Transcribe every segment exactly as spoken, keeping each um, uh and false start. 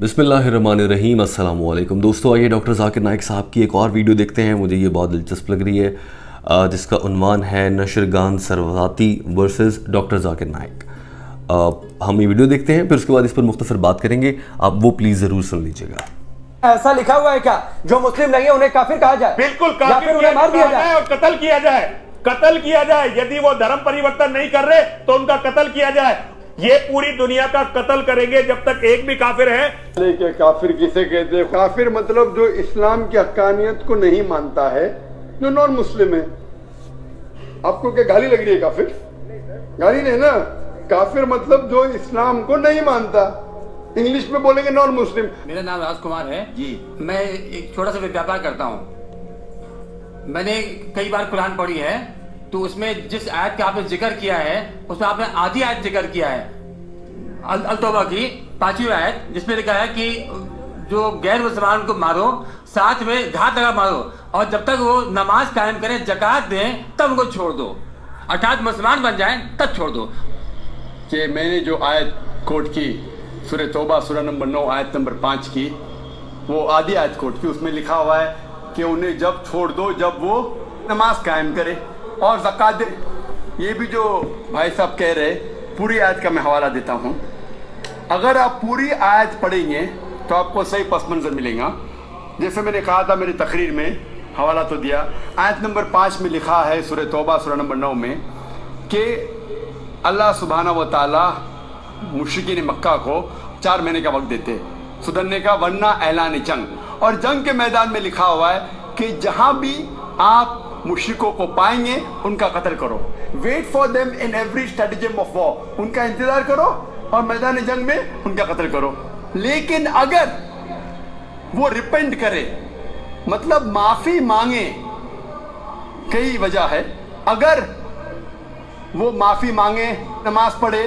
बिस्मिल्लाहिर्रहमानिर्रहीम। अस्सलाम वालेकुम दोस्तों, आइए डॉक्टर जाकिर नायक साहब की एक और वीडियो देखते हैं। मुझे ये बहुत दिलचस्प लग रही है, जिसका उन्वान है नशरगान सर्वती वर्सेस डॉक्टर जाकिर नायक। हम ये वीडियो देखते हैं, फिर उसके बाद इस पर मुख्तसर बात करेंगे, आप वो प्लीज़ ज़रूर सुन लीजिएगा। ऐसा लिखा हुआ है क्या जो मुस्लिम नहीं है उन्हें काफिर कहा जाए? बिल्कुल काफिर उन्हें मार दिया जाए और कत्ल किया जाए, कत्ल किया जाए। यदि वो धर्म परिवर्तन नहीं कर रहे तो उनका कत्ल किया जाए। ये पूरी दुनिया का कत्ल करेंगे जब तक एक भी काफिर है। लेकिन काफिर किसे कहते हैं? काफिर मतलब जो इस्लाम की हक्कानियत को नहीं मानता है, जो नॉन मुस्लिम है। आपको क्या गाली लग रही है? काफिर गाली नहीं ना, काफिर मतलब जो इस्लाम को नहीं मानता। इंग्लिश में बोलेंगे नॉन मुस्लिम। मेरा नाम राजकुमार है जी, मैं एक छोटा सा व्यापार करता हूँ। मैंने कई बार कुरान पढ़ी है, तो उसमें जिस आयत का आपने जिक्र किया है उसमें आपने आधी आयत जिक्र किया है, अल तोबा की पांचवी आयत, जिसमें लिखा है कि जो गैर मुसलमान को मारो, साथ में घात लगा मारो, और जब तक वो नमाज कायम करें, जकात दें, तब उनको छोड़ दो, अर्थात मुसलमान बन जाए तब छोड़ दो। कि मैंने जो आयत कोट की सूरह तोबा सूरह नंबर नौ आयत नंबर पाँच की, वो आधी आयत कोट की, उसमें लिखा हुआ है कि उन्हें जब छोड़ दो जब वो नमाज कायम करे और ज़कात दे। ये भी जो भाई साहब कह रहे, पूरी आयत का मैं हवाला देता हूँ। अगर आप पूरी आयत पढ़ेंगे तो आपको सही पस मंज़र मिलेगा। जैसे मैंने कहा था मेरी तकरीर में, हवाला तो दिया, आयत नंबर पाँच में लिखा है सूरह तोबा सूरह नंबर नौ में कि अल्लाह सुबहाना व तशीन मुश्किन मक्का को चार महीने का वक्त देते सुधरने का, वरना ऐलान जंग। और जंग के मैदान में लिखा हुआ है कि जहाँ भी आप मुश्रिकों को पाएंगे उनका कत्ल करो, wait for them in every stratagem of war, उनका इंतजार करो और मैदान जंग में उनका कत्ल करो। लेकिन अगर वो रिपेंट करे, मतलब माफी मांगे, कई वजह है, अगर वो माफ़ी मांगे, नमाज पढ़े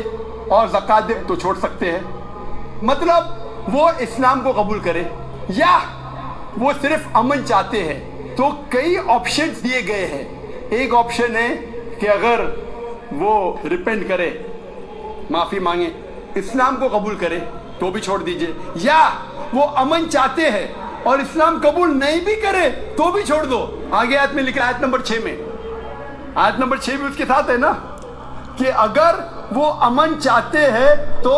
और ज़कात दे तो छोड़ सकते हैं। मतलब वो इस्लाम को कबूल करे, या वो सिर्फ अमन चाहते हैं। तो कई ऑप्शंस दिए गए हैं। एक ऑप्शन है कि अगर वो रिपेंट करे, माफ़ी मांगे, इस्लाम को कबूल करे तो भी छोड़ दीजिए, या वो अमन चाहते हैं और इस्लाम कबूल नहीं भी करे तो भी छोड़ दो। आगे आयत में लिखा, आयत नंबर छः में, आयत नंबर छः भी उसके साथ है ना, कि अगर वो अमन चाहते हैं तो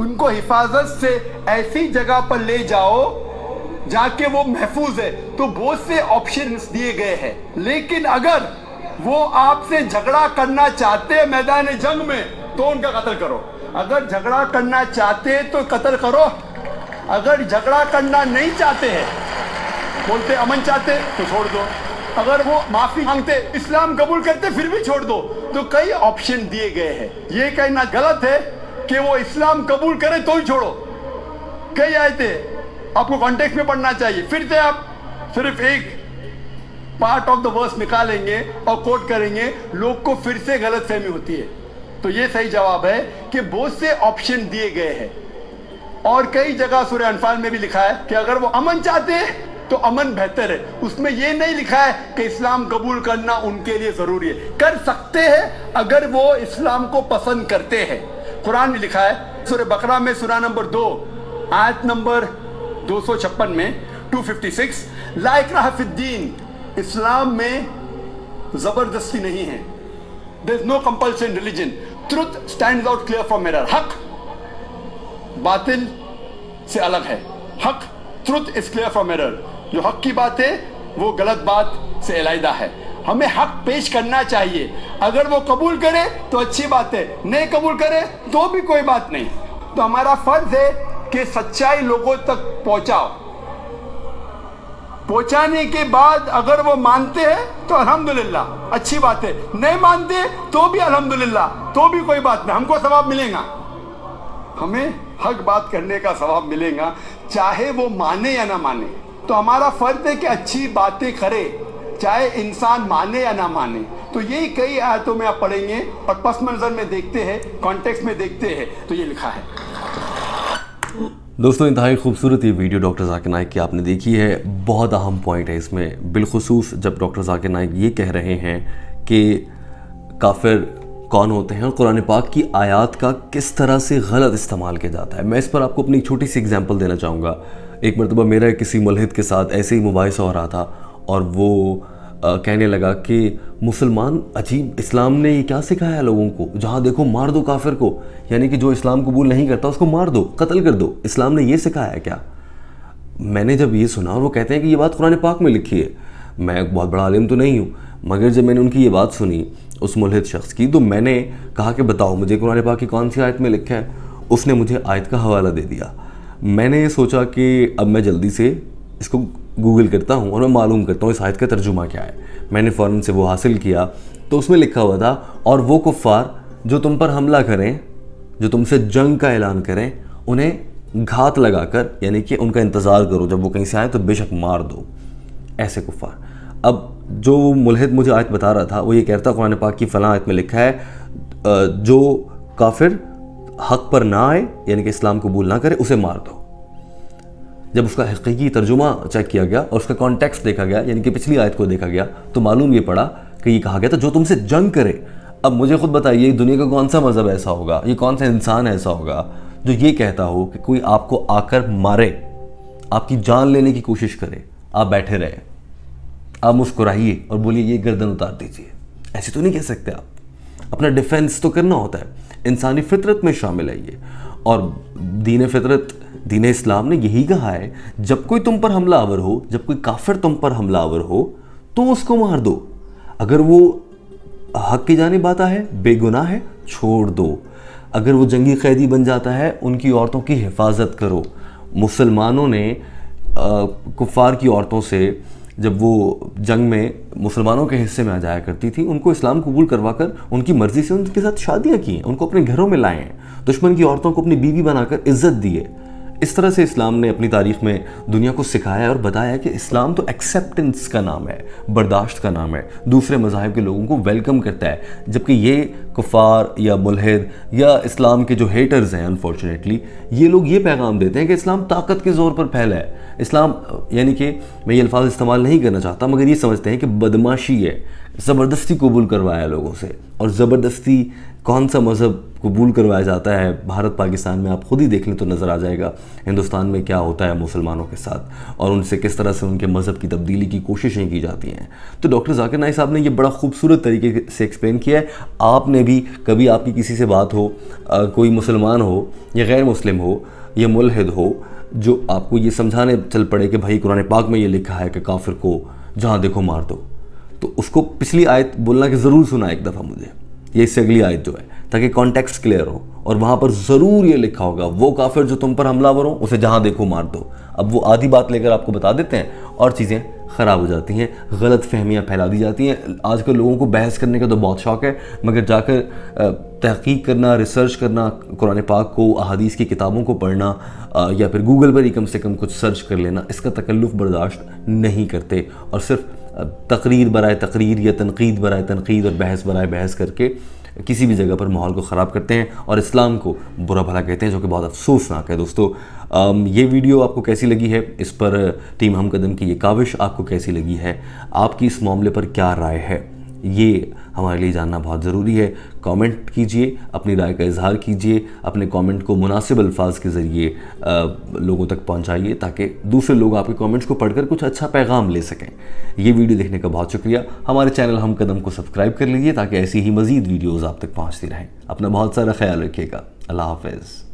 उनको हिफाजत से ऐसी जगह पर ले जाओ जाके वो महफूज है। तो बहुत से ऑप्शंस दिए गए हैं। लेकिन अगर वो आपसे झगड़ा करना चाहते हैं मैदान जंग में तो उनका कत्ल करो। अगर झगड़ा करना चाहते हैं तो कत्ल करो, अगर झगड़ा करना नहीं चाहते हैं, बोलते अमन चाहते तो छोड़ दो, अगर वो माफी मांगते, इस्लाम कबूल करते, फिर भी छोड़ दो। तो कई ऑप्शन दिए गए हैं। ये कहना गलत है कि वो इस्लाम कबूल करे तो ही छोड़ो। कई आयते आपको कॉन्टेक्स्ट में पढ़ना चाहिए, फिर से आप सिर्फ एक पार्ट ऑफ द वर्स निकालेंगे और कोट करेंगे, लोग को फिर से गलत फहमी होती है। तो ये सही जवाब है कि बहुत से ऑप्शन दिए गए हैं। और कई जगह सूरह अनफाल में भी लिखा है कि अगर वो अमन चाहते हैं तो अमन बेहतर है। उसमें यह नहीं लिखा है कि इस्लाम कबूल करना उनके लिए जरूरी है, कर सकते हैं अगर वो इस्लाम को पसंद करते हैं। कुरान में लिखा है सूरह बकरा में सूरा नंबर दो आयत नंबर दो सौ छप्पन में, टू फिफ्टी सिक्स, ला इक्राहा फिद्दीन, इस्लाम में जबरदस्ती नहीं है, there is no compulsion religion, truth stands out clear from error, हक बातिल से अलग है, हक truth is clear from error, जो हक की बात है वो गलत बात से अलहदा है। हमें हक पेश करना चाहिए, अगर वो कबूल करे तो अच्छी बात है, नहीं कबूल करे तो भी कोई बात नहीं। तो हमारा फर्ज है कि सच्चाई लोगों तक पहुंचाओ, पहुंचाने के बाद अगर वो मानते हैं तो अल्हम्दुलिल्लाह, अच्छी बात है, नहीं मानते तो भी अल्हम्दुलिल्लाह, तो भी कोई बात नहीं, हमको सवाब मिलेगा, हमें हक बात करने का सवाब मिलेगा, चाहे वो माने या ना माने। तो हमारा फर्ज है कि अच्छी बातें करे, चाहे इंसान माने या ना माने। तो यही कई आयतों में आप पढ़ेंगे और पस मंजर में देखते हैं, कॉन्टेक्स्ट में देखते हैं, तो ये लिखा है। दोस्तों, इंतहाई खूबसूरत ये वीडियो डॉक्टर जाकिर नायक की आपने देखी है। बहुत अहम पॉइंट है इसमें, बिलखसूस जब डॉक्टर जाकिर नायक ये कह रहे हैं कि काफिर कौन होते हैं और कुरान पाक की आयात का किस तरह से गलत इस्तेमाल किया जाता है। मैं इस पर आपको अपनी छोटी सी एग्जांपल देना चाहूँगा। एक मरतबा मेरा किसी मुल्हिद के साथ ऐसे ही मुबाहिसा हो रहा था और वो आ, कहने लगा कि मुसलमान अजीब, इस्लाम ने ये क्या सिखाया है लोगों को, जहाँ देखो मार दो काफिर को, यानी कि जो इस्लाम कबूल नहीं करता उसको मार दो, कत्ल कर दो, इस्लाम ने ये सिखाया है क्या। मैंने जब ये सुना और वो कहते हैं कि ये बात कुरान पाक में लिखी है, मैं बहुत बड़ा आलिम तो नहीं हूँ मगर जब मैंने उनकी ये बात सुनी उस मुल्हिद शख्स की तो मैंने कहा कि बताओ मुझे कुरान पाक की कौन सी आयत में लिखा है। उसने मुझे आयत का हवाला दे दिया। मैंने सोचा कि अब मैं जल्दी से इसको गूगल करता हूँ और मैं मालूम करता हूँ इस आयत का तर्जुमा क्या है। मैंने फ़ौरन से वो हासिल किया तो उसमें लिखा हुआ था, और वो कुफ़ार जो तुम पर हमला करें, जो तुमसे जंग का ऐलान करें, उन्हें घात लगाकर यानी कि उनका इंतज़ार करो, जब वो कहीं से आए तो बेशक मार दो, ऐसे कुफ़ार। अब जो मुल्हिद मुझे आयत बता रहा था वो ये कहता कुरान पाक की फ़लाँ आयत में लिखा है जो काफिर हक़ पर ना आए यानी कि इस्लाम कबूल ना करे उसे मार दो। जब उसका हकीकी तर्जुमा चेक किया गया और उसका कॉन्टेक्स्ट देखा गया यानी कि पिछली आयत को देखा गया तो मालूम ये पड़ा कि ये कहा गया था जो तुमसे जंग करे। अब मुझे खुद बताइए दुनिया का कौन सा मज़हब ऐसा होगा, ये कौन सा इंसान ऐसा होगा जो ये कहता हो कि कोई आपको आकर मारे, आपकी जान लेने की कोशिश करे, आप बैठे रहे, आप मुस्कुराइए और बोलिए ये गर्दन उतार दीजिए। ऐसे तो नहीं कह सकते आप, अपना डिफेंस तो करना होता है, इंसानी फितरत में शामिल है ये। और दीन फितरत दीन इस्लाम ने यही कहा है जब कोई तुम पर हमला आवर हो, जब कोई काफिर तुम पर हमला आवर हो तो उसको मार दो, अगर वो हक की जानिब आता है, बेगुनाह है, छोड़ दो, अगर वो जंगी कैदी बन जाता है उनकी औरतों की हिफाजत करो। मुसलमानों ने कुफ़ार की औरतों से जब वो जंग में मुसलमानों के हिस्से में आ जाया करती थी उनको इस्लाम कबूल करवा कर उनकी मर्ज़ी से उनके साथ शादियाँ की हैं, उनको अपने घरों में लाए हैं, दुश्मन की औरतों को अपनी बीवी बनाकर इज्जत दी है। इस तरह से इस्लाम ने अपनी तारीख़ में दुनिया को सिखाया और बताया कि इस्लाम तो एक्सेप्टेंस का नाम है, बर्दाश्त का नाम है, दूसरे मज़ाहिब के लोगों को वेलकम करता है। जबकि ये कुफ़ार या मुल्हिद या इस्लाम के जो हेटर्स हैं अनफॉर्चुनेटली ये लोग ये पैगाम देते हैं कि इस्लाम ताकत के ज़ोर पर फैला है, इस्लाम यानी कि मैं ये अल्फाज इस्तेमाल नहीं करना चाहता मगर ये समझते हैं कि बदमाशी है, ज़बरदस्ती कबूल करवाया लोगों से। और ज़बरदस्ती कौन सा मज़हब कबूल करवाया जाता है भारत पाकिस्तान में, आप ख़ुद ही देख लें तो नज़र आ जाएगा हिंदुस्तान में क्या होता है मुसलमानों के साथ और उनसे किस तरह से उनके मज़हब की तब्दीली की कोशिशें की जाती हैं। तो डॉक्टर जाकिर नायक साहब ने ये बड़ा खूबसूरत तरीके से एक्सप्लेन किया है। आपने भी कभी आपकी किसी से बात हो, आ, कोई मुसलमान हो या गैर मुस्लिम हो या मुल्हिद हो, जो आपको ये समझाने चल पड़े कि भाई कुरान पाक में ये लिखा है कि काफिर को जहाँ देखो मार दो, तो उसको पिछली आयत बोलना कि ज़रूर सुना एक दफ़ा मुझे, ये इससे अगली आयत जो है, ताकि कॉन्टेक्स्ट क्लियर हो। और वहाँ पर ज़रूर ये लिखा होगा वो काफिर जो तुम पर हमलावर हो उसे जहाँ देखो मार दो। अब वो आधी बात लेकर आपको बता देते हैं और चीज़ें ख़राब हो जाती हैं, गलत फहमियाँ फैला दी जाती हैं। आजकल लोगों को बहस करने का तो बहुत शौक़ है मगर जाकर तहक़ीक करना, रिसर्च करना, कुरान पाक को, अहादीस की किताबों को पढ़ना या फिर गूगल पर ही कम से कम कुछ सर्च कर लेना, इसका तकल्लुफ़ बर्दाश्त नहीं करते और सिर्फ तकरीर बराए तकरीर या तनक़ीद बराए तनक़ीद और बहस बराए बहस करके किसी भी जगह पर माहौल को ख़राब करते हैं और इस्लाम को बुरा भला कहते हैं, जो कि बहुत अफसोसनाक है। दोस्तों आम, ये वीडियो आपको कैसी लगी है, इस पर टीम हम कदम की ये काविश आपको कैसी लगी है, आपकी इस मामले पर क्या राय है, ये हमारे लिए जानना बहुत ज़रूरी है। कमेंट कीजिए, अपनी राय का इजहार कीजिए, अपने कमेंट को मुनासिब अल्फाज के ज़रिए लोगों तक पहुंचाइए ताकि दूसरे लोग आपके कमेंट्स को पढ़कर कुछ अच्छा पैगाम ले सकें। ये वीडियो देखने का बहुत शुक्रिया। हमारे चैनल हम कदम को सब्सक्राइब कर लीजिए ताकि ऐसी ही मज़ीद वीडियोज़ आप तक पहुँचती रहें। अपना बहुत सारा ख्याल रखिएगा। अल्लाह हाफ़िज़।